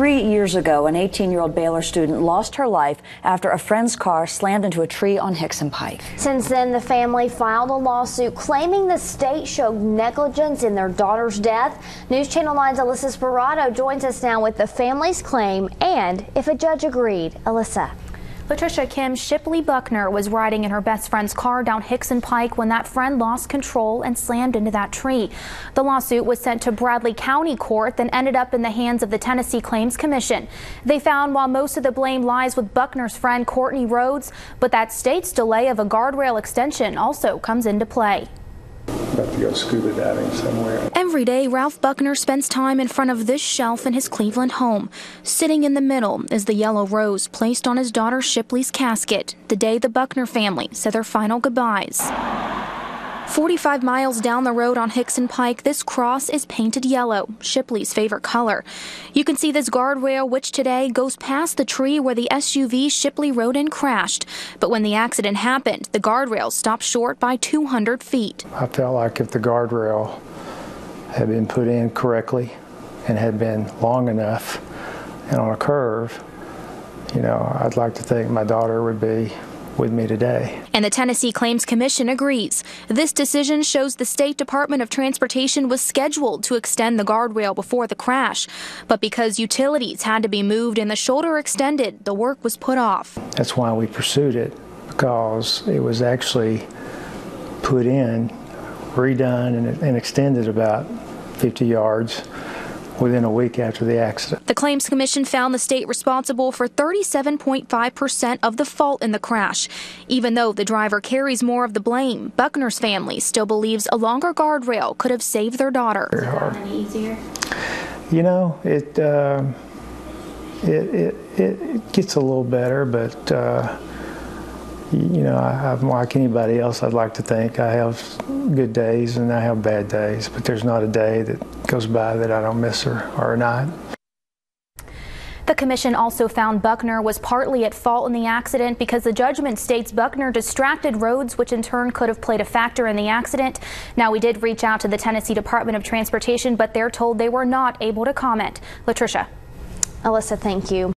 3 years ago, an 18-year-old Baylor student lost her life after a friend's car slammed into a tree on Hixson Pike. Since then, the family filed a lawsuit claiming the state showed negligence in their daughter's death. News Channel 9's Alyssa Spirato joins us now with the family's claim and if a judge agreed. Alyssa. Patricia Kim Shipley Buckner was riding in her best friend's car down Hixson Pike when that friend lost control and slammed into that tree. The lawsuit was sent to Bradley County Court, then ended up in the hands of the Tennessee Claims Commission. They found while most of the blame lies with Buckner's friend Courtney Rhodes, but that state's delay of a guardrail extension also comes into play. About to go scuba diving somewhere. Every day, Ralph Buckner spends time in front of this shelf in his Cleveland home. Sitting in the middle is the yellow rose placed on his daughter Shipley's casket the day the Buckner family said their final goodbyes. 45 miles down the road on Hixson Pike, this cross is painted yellow, Shipley's favorite color. You can see this guardrail, which today goes past the tree where the SUV Shipley rode in crashed. But when the accident happened, the guardrail stopped short by 200 feet. I felt like if the guardrail had been put in correctly and had been long enough and on a curve, you know, I'd like to think my daughter would be with me today. And the Tennessee Claims Commission agrees. This decision shows the State Department of Transportation was scheduled to extend the guardrail before the crash, but because utilities had to be moved and the shoulder extended, the work was put off. That's why we pursued it, because it was actually put in, redone, and extended about 50 yards within a week after the accident. The Claims Commission found the state responsible for 37.5% of the fault in the crash. Even though the driver carries more of the blame, Buckner's family still believes a longer guardrail could have saved their daughter. Is that any easier? You know, it gets a little better, but you know, I'm like anybody else. I'd like to think I have good days and I have bad days, but there's not a day that goes by that I don't miss her or not. The commission also found Buckner was partly at fault in the accident because the judgment states Buckner distracted Rhodes, which in turn could have played a factor in the accident. Now, we did reach out to the Tennessee Department of Transportation, but they're told they were not able to comment. Latricia. Alyssa, thank you.